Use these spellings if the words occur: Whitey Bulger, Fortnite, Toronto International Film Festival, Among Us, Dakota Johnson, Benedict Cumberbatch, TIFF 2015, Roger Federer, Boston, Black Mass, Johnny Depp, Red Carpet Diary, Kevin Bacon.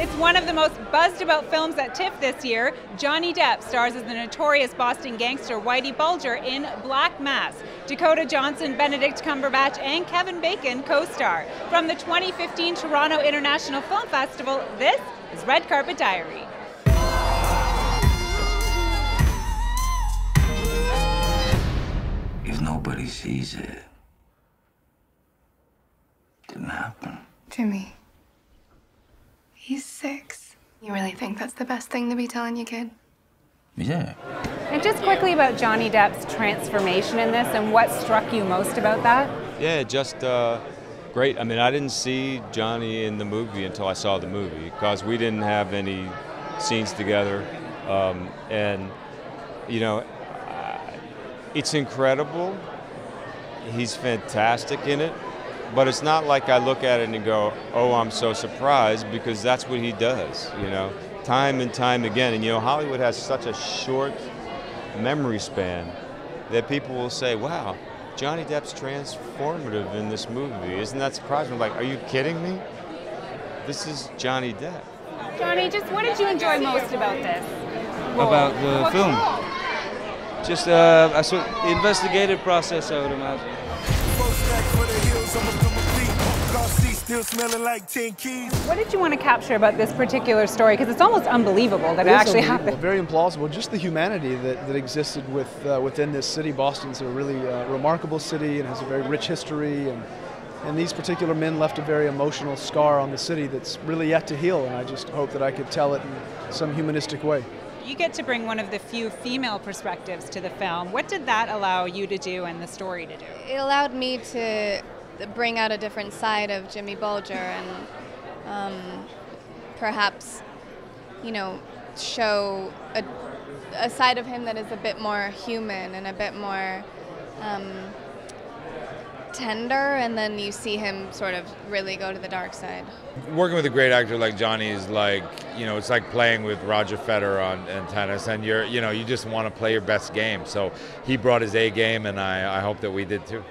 It's one of the most buzzed about films at TIFF this year. Johnny Depp stars as the notorious Boston gangster Whitey Bulger in Black Mass. Dakota Johnson, Benedict Cumberbatch and Kevin Bacon co-star. From the 2015 Toronto International Film Festival, this is Red Carpet Diary. If nobody sees it, didn't happen. Jimmy, he's 6. You really think that's the best thing to be telling your kid? Yeah. And just quickly about Johnny Depp's transformation in this and what struck you most about that? Yeah, just great. I mean, I didn't see Johnny in the movie until I saw the movie because we didn't have any scenes together. And, you know, it's incredible. He's fantastic in it. But it's not like I look at it and go, oh, I'm so surprised, because that's what he does, you know, time and time again. And, you know, Hollywood has such a short memory span that people will say, wow, Johnny Depp's transformative in this movie. Isn't that surprising? I'm like, are you kidding me? This is Johnny Depp. Johnny, just what did you enjoy most about this? About the film? Just a sort of investigative process, I would imagine. What did you want to capture about this particular story? Because it's almost unbelievable that it actually happened. Very implausible. Just the humanity that existed within this city. Boston's a really remarkable city and has a very rich history. And these particular men left a very emotional scar on the city that's really yet to heal. And I just hope that I could tell it in some humanistic way. You get to bring one of the few female perspectives to the film. What did that allow you to do and the story to do? It allowed me to bring out a different side of Jimmy Bulger and perhaps, you know, show a side of him that is a bit more human and a bit more tender, and then you see him sort of really go to the dark side. Working with a great actor like Johnny is like, you know, it's like playing with Roger Federer in tennis, and you know, you just want to play your best game. So he brought his A game, and I hope that we did too.